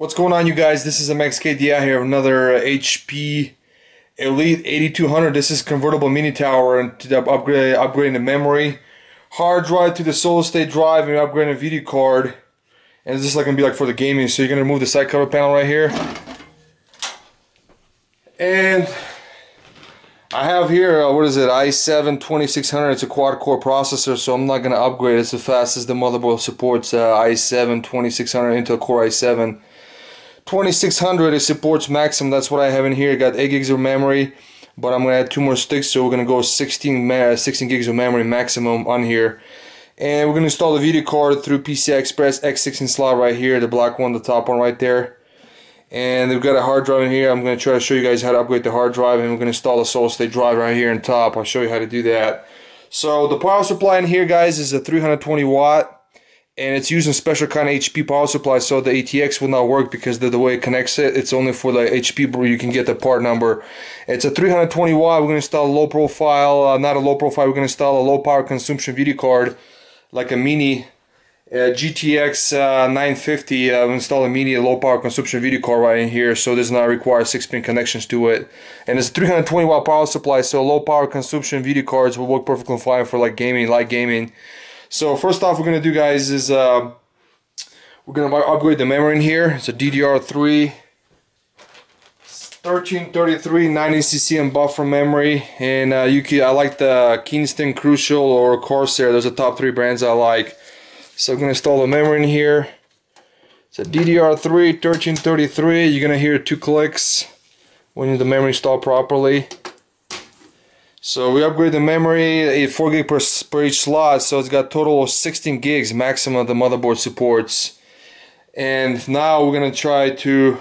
What's going on, you guys? This is MXKDI out here with another HP Elite 8200. This is convertible mini tower, and to upgrading the memory, hard drive to the solid state drive, and upgrading a video card. And this is like gonna be like for the gaming. So you're gonna remove the side cover panel right here, and I have here what is it? i7 2600. It's a quad core processor, so I'm not gonna upgrade. It's the fastest the motherboard supports. i7 2600 Intel Core i7. 2600, it supports maximum. That's what I have in here. I got 8 gigs of memory, but I'm gonna add 2 more sticks, so we're gonna go 16 gigs of memory maximum on here. And we're gonna install the video card through PCI Express X16 slot right here, the black one, the top one right there. And we've got a hard drive in here. I'm gonna try to show you guys how to upgrade the hard drive, and we're gonna install a solid state drive right here on top. I'll show you how to do that. So the power supply in here, guys, is a 320 watt. And it's using special kind of HP power supply, so the ATX will not work because the way it connects it, it's only for the HP where you can get the part number. It's a 320 watt. We're going to install a low profile, not a low profile, we're going to install a low power consumption video card, like a mini GTX 950. We'll install a mini low power consumption video card right in here, so it does not require 6-pin connections to it. And it's a 320 watt power supply, so low power consumption video cards will work perfectly fine for like gaming, light gaming. So first off, we're gonna do, guys, is we're gonna upgrade the memory in here. It's a DDR3 1333 90CCM buffer memory, and I like the Kingston, Crucial, or Corsair. Those are the top 3 brands I like. So I'm gonna install the memory in here. It's a DDR3 1333. You're gonna hear 2 clicks when the memory installed properly. So we upgrade the memory, a 4 gig per each slot, so it's got a total of 16 gigs maximum the motherboard supports. And now we're going to try to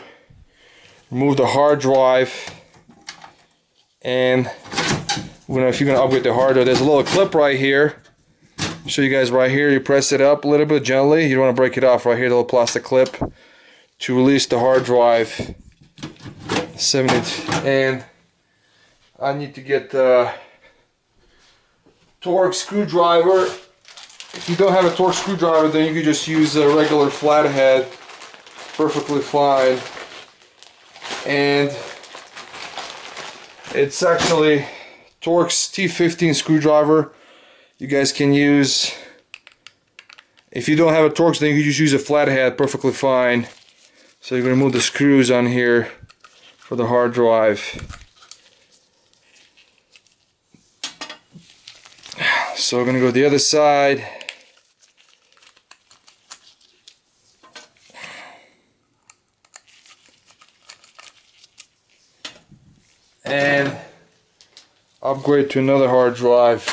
remove the hard drive, and if you're going to upgrade the hard drive, there's a little clip right here. I'll show you guys right here. You press it up a little bit gently. You don't want to break it off right here, the little plastic clip, to release the hard drive. 7 inch, and I need to get the Torx screwdriver. If you don't have a Torx screwdriver, then you can just use a regular flathead, perfectly fine. And it's actually Torx T15 screwdriver. You guys can use, if you don't have a Torx, then you can just use a flathead, perfectly fine. So you're gonna remove the screws on here for the hard drive. So we're going to go to the other side. And upgrade to another hard drive.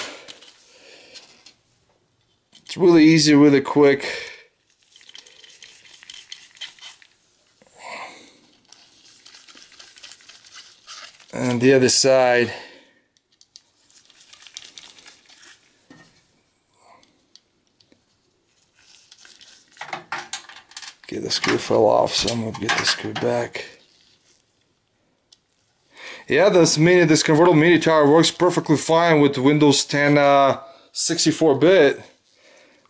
It's really easy, really quick. And the other side. Okay, the screw fell off, so I'm gonna get the screw back. Yeah, this convertible mini tower works perfectly fine with Windows 10 64-bit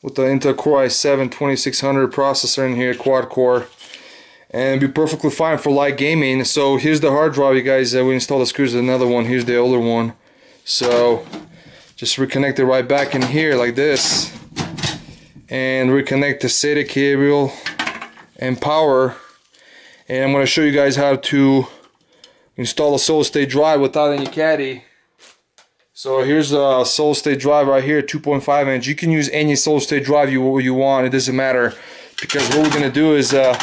with the Intel Core i7 2600 processor in here, quad core, and be perfectly fine for light gaming. So here's the hard drive, you guys. We installed the screws in another one. Here's the older one. So just reconnect it right back in here like this, and reconnect the SATA cable and power. And I'm going to show you guys how to install a solid state drive without any caddy. So here's a solid state drive right here, 2.5 inch. You can use any solid state drive you want, it doesn't matter, because what we're going to do is we're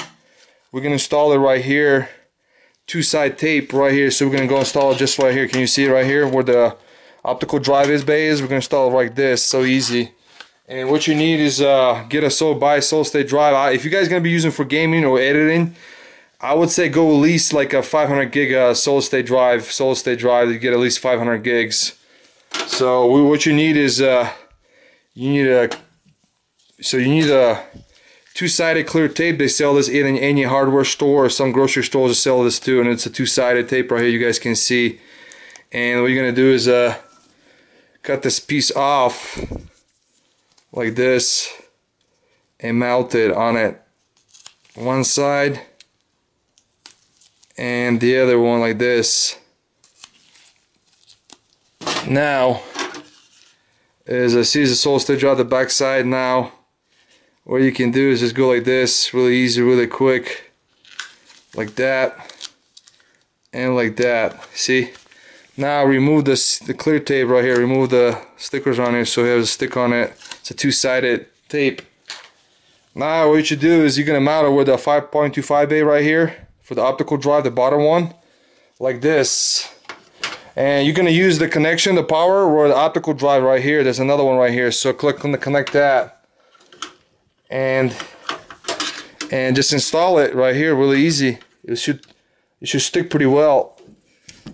going to install it right here, 2-side tape right here. So we're going to go install it just right here. Can you see it right here where the optical drive bay is? We're going to install it like this, so easy. And what you need is buy a solid state drive. If you guys are going to be using for gaming or editing, I would say go at least like a 500 gig solid state drive. You get at least 500 gigs. So what you need is you need a 2-sided clear tape. They sell this in any hardware store, or some grocery stores sell this too. And it's a 2-sided tape right here. You guys can see. And what you're going to do is cut this piece off like this and mount it on it one side, and the other one like this. Now is a sees the sole stitch out the back side. Now what you can do is just go like this, really easy, really quick, like that and like that. See, now remove this, the clear tape right here, remove the stickers on here, so it has a stick on it. It's a two-sided tape. Now what you should do is you're gonna mount it with a 5.25 bay right here for the optical drive, the bottom one, like this. And you're gonna use the connection, the power, or the optical drive right here. There's another one right here, so click on the connect that, and just install it right here, really easy. It should stick pretty well.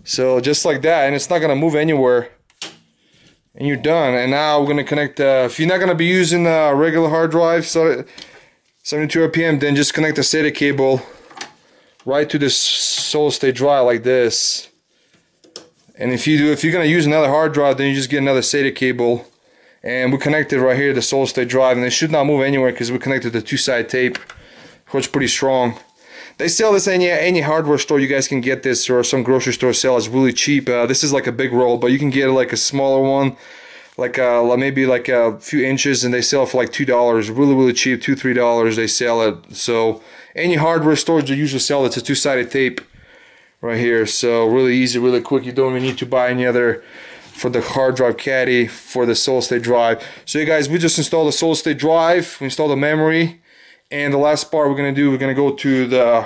So just like that, and it's not gonna move anywhere. And you're done. And now we're gonna connect. If you're not gonna be using a regular hard drive, so 72 RPM, then just connect the SATA cable right to this solid state drive like this. And if you're gonna use another hard drive, then you just get another SATA cable, and we connected right here the solid state drive, and it should not move anywhere because we connected the two-side tape, which is pretty strong. They sell this any hardware store. You guys can get this, or some grocery store sell. It's really cheap. This is like a big roll, but you can get like a smaller one, like maybe like a few inches, and they sell for like $2. Really cheap, $2-3. They sell it. So any hardware store they usually sell it's a two-sided tape. Right here, so really easy, really quick. You don't even need to buy any other for the hard drive caddy for the solid state drive. So you guys, we just installed the solid state drive, we installed the memory, and the last part we're gonna do, we're gonna go to the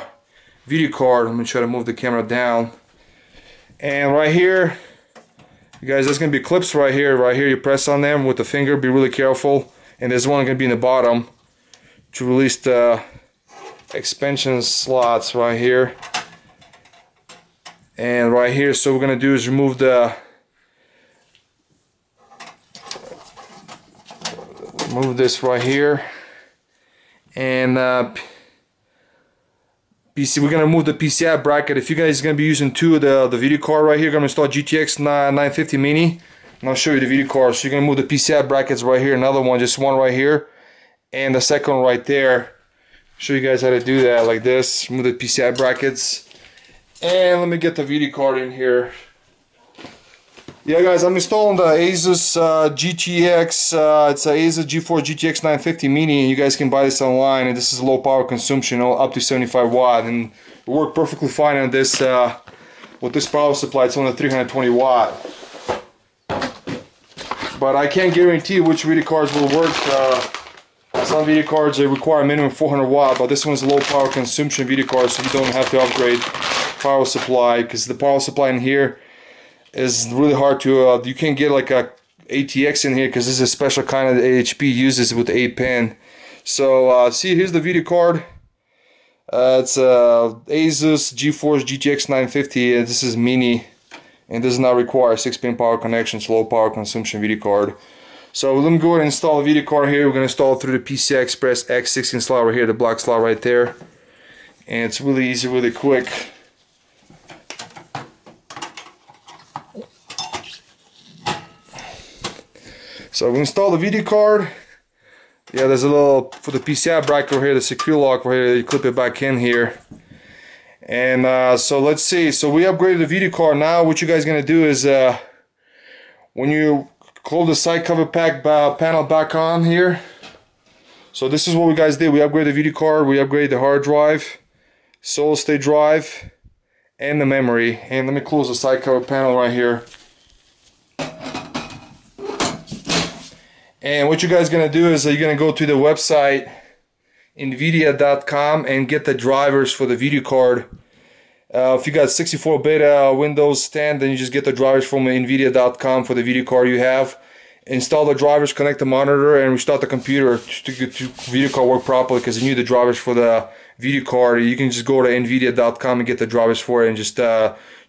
video card. Let me try to move the camera down. And right here, you guys, there's gonna be clips right here. Right here, you press on them with the finger. Be really careful. And there's one gonna be in the bottom to release the expansion slots right here. And right here, so what we're gonna do is remove the move this right here, and PC. We're gonna move the PCI bracket. If you guys are gonna be using two of the video card right here, gonna install GTX 950 Mini, and I'll show you the video card. So you're gonna move the PCI brackets right here, another one, just one right here, and the second one right there. Show you guys how to do that like this. Move the PCI brackets. And let me get the video card in here. Yeah, guys, I'm installing the ASUS GTX. It's an ASUS GeForce GTX 950 Mini, and you guys can buy this online. And this is low power consumption, up to 75 watt, and it worked perfectly fine on this with this power supply. It's only 320 watt. But I can't guarantee which video cards will work. Some video cards they require minimum 400 watt, but this one's low power consumption video card, so you don't have to upgrade power supply, because the power supply in here is really hard to you can't get like a ATX in here, because this is a special kind of that HP uses with 8-pin. So see, here's the video card. It's ASUS GeForce GTX 950, and this is mini, and does not require 6-pin power connections, low power consumption video card. So let me go ahead and install the video card here. We're gonna install it through the PCI Express X16 slot right here, the black slot right there, and it's really easy, really quick. So we install the video card. Yeah, there's a little for the PCI bracket right here, the secure lock right here. You clip it back in here, and so let's see. So we upgraded the video card. Now what you guys gonna do is when you close the side cover pack panel back on here. So this is what we guys did. We upgraded the video card. We upgraded the hard drive, solid state drive, and the memory. And let me close the side cover panel right here. And what you guys gonna do is you're gonna go to the website nvidia.com and get the drivers for the video card. If you got 64 beta Windows 10, then you just get the drivers from nvidia.com for the video card you have. Install the drivers, connect the monitor, and restart the computer to get the video card work properly, because you need the drivers for the video card. You can just go to nvidia.com and get the drivers for it, and just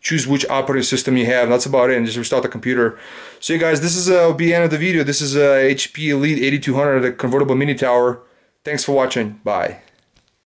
choose which operating system you have. That's about it, and just restart the computer. So you guys, this is be the end of the video. This is HP Elite 8200, the convertible mini tower. Thanks for watching. Bye.